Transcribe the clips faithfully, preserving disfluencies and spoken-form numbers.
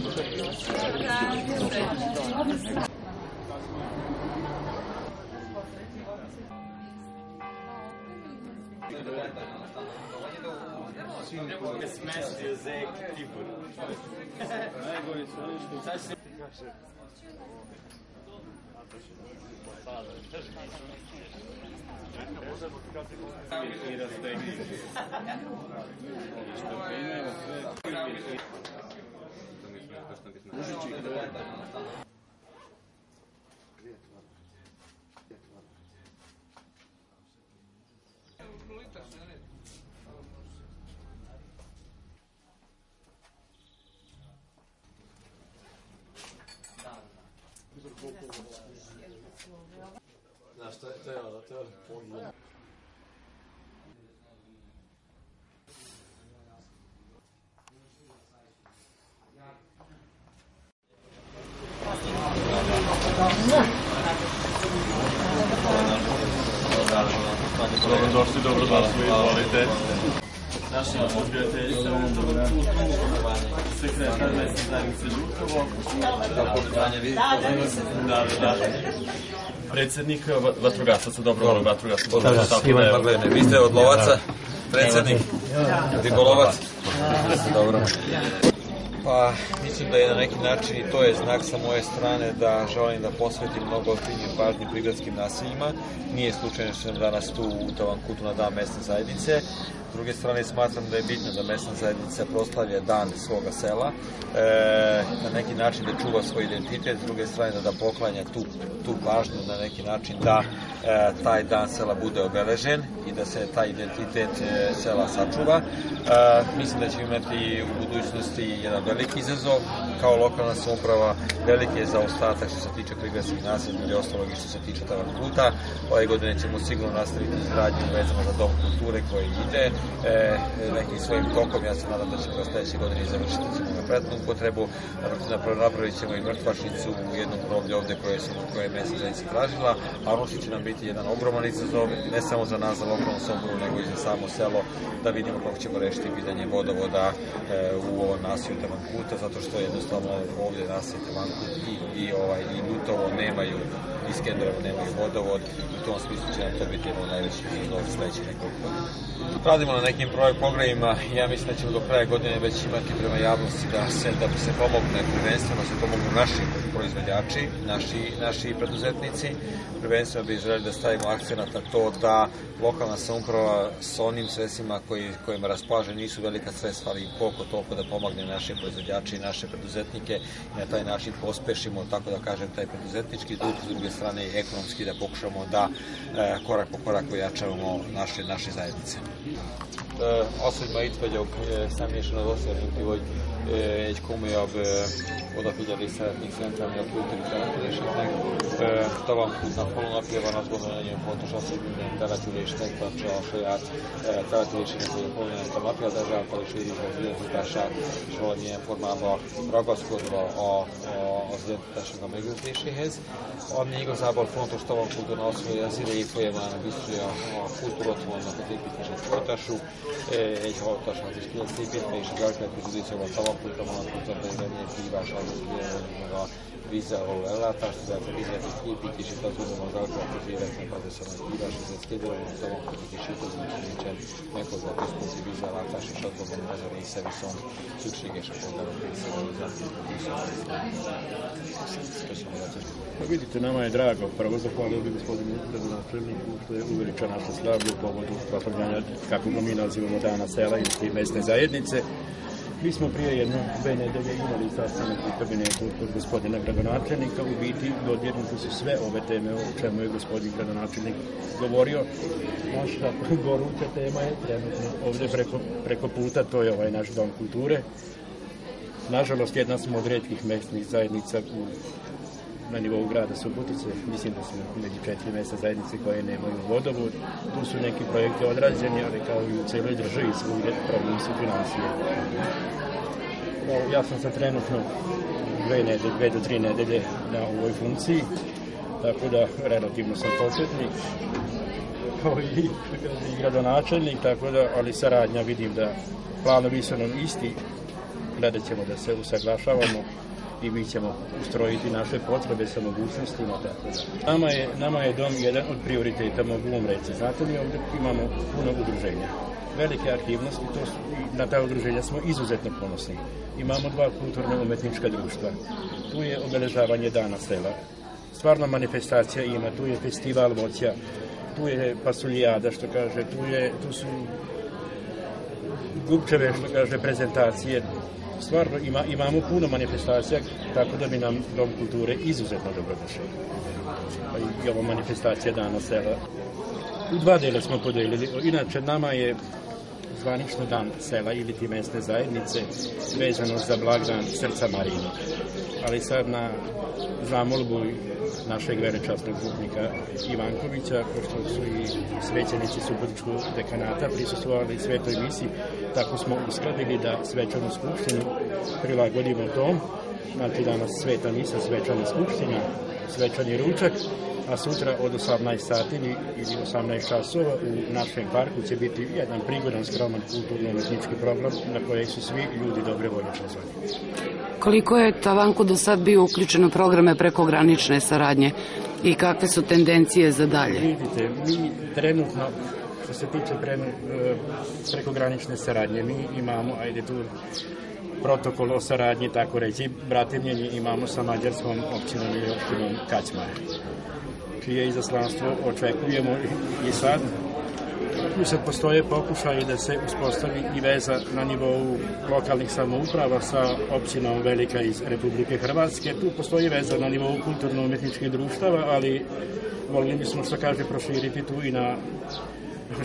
Znaš, to je ono, to je ono pogled. Dobrodošli, dobrodošli, izvolite. Naša odbijateljica sekretar mesne zajednice Ljutovo. Da, da, da. Predsednik vatrogasaca, dobrovoljnog vatrogasaca. Da, da, Ivan Baglene. Vi ste od lovaca, predsednik, ribolovac. Dobro. Pa, mislim da je na neki način i to je znak sa moje strane da želim da posvetim mnogo ozbiljnije pažnje prigradskim naseljima. Nije slučajno što sam danas tu u Tavankutu na dan mesne zajednice. S druge strane, smatram da je bitno da mesna zajednica proslavlja dan svoga sela, na neki način da čuva svoj identitet, s druge strane da poklanja tu pažnju, na neki način da taj dan sela bude obeležen i da se taj identitet sela sačuva. Mislim da ćemo imati u budućnosti jedan veliki izazov. Kao lokalna samouprava, veliki je zaostatak što se tiče prigradskih naselja ili ostalog i što se tiče Tavankuta. Ove godine ćemo sigurno nastaviti izgradnju vezano za dom kulture koji ide nekim svojim tokom. Ja se nadam da ćemo ga sledeće godine završiti na pretnu upotrebu. Napravit ćemo i mrtvačnicu u jednom groblju ovde koje je mesna zajednica tražila, a ono što će nam biti jedan ogroman izazov, ne samo za nas, za lokalnu samoupravu, nego i za samo selo, da vidimo kako ćemo rešiti pitanje vodovoda u ovom naselju Tavankuta, zato što jednostavno ovde naselje Tavankut i Ljutovo nemaju, i Skenderovo nemaju vodovod. U tom smislu će nam to biti jedan najveći izazov sledećih nekoliko godina. Radimo na nekim programima i ja mislim da ćemo do kraja godine već imati prema javnosti da se pomogne, prvenstveno se pomogu naši proizvođači, naši preduzetnici. Prvenstveno bih želeli da stavimo akcenat na to da lokalna samouprava sa onim sredstvima kojima raspolaže nisu velika sredstva, ali koliko toliko da pomogne naše proizvođače i naše preduzetnike i na taj način pospešimo, tako da kažem, taj preduzetnički duh, s druge strane i ekonomski, da pokušamo da korak po korak ojačavamo naše zajednice. Osobima vagyok, személyesen az azt jelenti, hogy egy komolyabb odafigyelést szeretnék szentelni a kultúri településeknek. Tavankutnak honlapja van, azt gondolom, nagyon fontos az, hogy minden település megtartsa a saját településének, hogy a honlapja a napját, ezáltal is érjük az identitását, és valamilyen formában ragaszkodva az identitásnak a megőrzéséhez. Ami igazából fontos Tavankuton az, hogy az idei folyamán biztos, a kultúrotthonnak az építését folytassuk, egy halottasnak is kilenc építve, és az elkövetkező pozícióban Tavankutra vonatkozóan pedig egy hívás az, hogy meg a vízzel való ellátást, az elkövetkező építését, az gondolom az elkövetkező éveknek az össze nagy hívás, ezért kérdően a Tavankutik is jutoznak, hogy nincsen meghozzá a központi vízellátás, és azt gondolom, ez a része viszont szükséges a polgárok része, hogy az elkövetkező. Nama je drago, prvo zahvalio bi gospodinu gradonačelniku što je uveličao našu slavu u povodu proslavljanja, kako ga mi nazivamo, dana sela i mesne zajednice. Mi smo prije jedno dve nedelje imali sastanak u kabinetu od gospodina gradonačelnika. U biti dodirnute su sve ove teme o čemu je gospodin gradonačelnik govorio. Naša goruća tema je trenutno ovde preko puta, to je ovaj naš dom kulture. Nažalost, jedna smo od retkih mesnih zajednica u na nivou grada Subotice, mislim da su među četiri mesne zajednice koje nemaju vodovod. Tu su neki projekte odrađeni, ali kao i u celoj državi svugde problem su finansije. Ja sam sad trenutno dve do tri nedelje na ovoj funkciji, tako da relativno sam početnik, kao i gradonačelnik, ali saradnja vidim da planovi su nam isti gledat ćemo da se usaglašavamo i mi ćemo ustrojiti naše potrebe sa mogućnostima. Nama je, nama je dom jedan od prioriteta, mogu vam reći. Znate li, ovdje imamo puno udruženja, velike aktivnosti, to su, na ta udruženja smo izuzetno ponosni. Imamo dva kulturno-umetnička društva, tu je obeležavanje dana sela, stvarno manifestacija ima, tu je festival voća, tu je pasuljada, što kaže, tu, je, tu su gubčeve, što kaže, prezentacije. Stvarno ima, imamo puno manifestacija, tako da bi nam Dom kulture izuzetno dobro došao. I ova manifestacija dana sela. U dva dela smo podelili. Inače, nama je zvanično dan sela ili ti mesne zajednice vezano za blagdan Srca Marina. Ali sad na zamolbu našeg velečasnog župnika Ivankovića, pošto su i svećenici Subotičkog dekanata prisustvovali svetoj misi, tako smo uskladili da svečanu skupštinu prilagodimo tom. Znači danas sveta misa, svečana skupština, svečani ručak, a sutra od osamnaest sati ili osamnaest časova u našem parku će biti jedan prigodan skroman kulturno-umetnički program na kojeg su svi ljudi dobre volje pozvani. Koliko je Tavanku do sad bio uključeno u programe prekogranične saradnje i kakve su tendencije za dalje? Vidite, mi trenutno, što se tiče pre, prekogranične saradnje, mi imamo, ajde tu, protokol o saradnji, tako reći, bratimljenje imamo sa mađarskom općinom i općinom Kaćmar, čije izaslanstvo očekujemo i sad. Tu se postoje pokušaje da se uspostavi i veza na nivou lokalnih samouprava sa općinom Velika iz Republike Hrvatske. Tu postoji veza na nivou kulturno-umetničkih društava, ali volili bismo, što kaže, proširiti tu i na,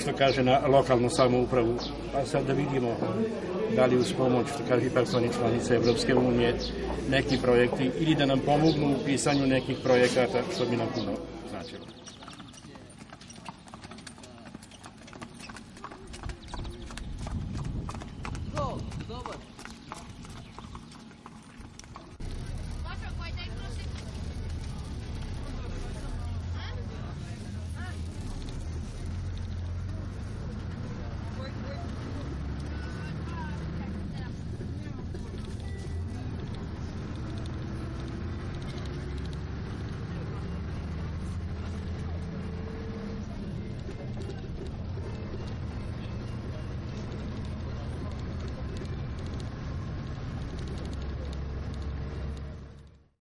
što kaže, na lokalnu samoupravu. A sad da vidimo da li uz pomoć, što kaže, ipak su oni članice Evropske unije, neki projekti ili da nam pomognu u pisanju nekih projekata, što bi nam puno značilo.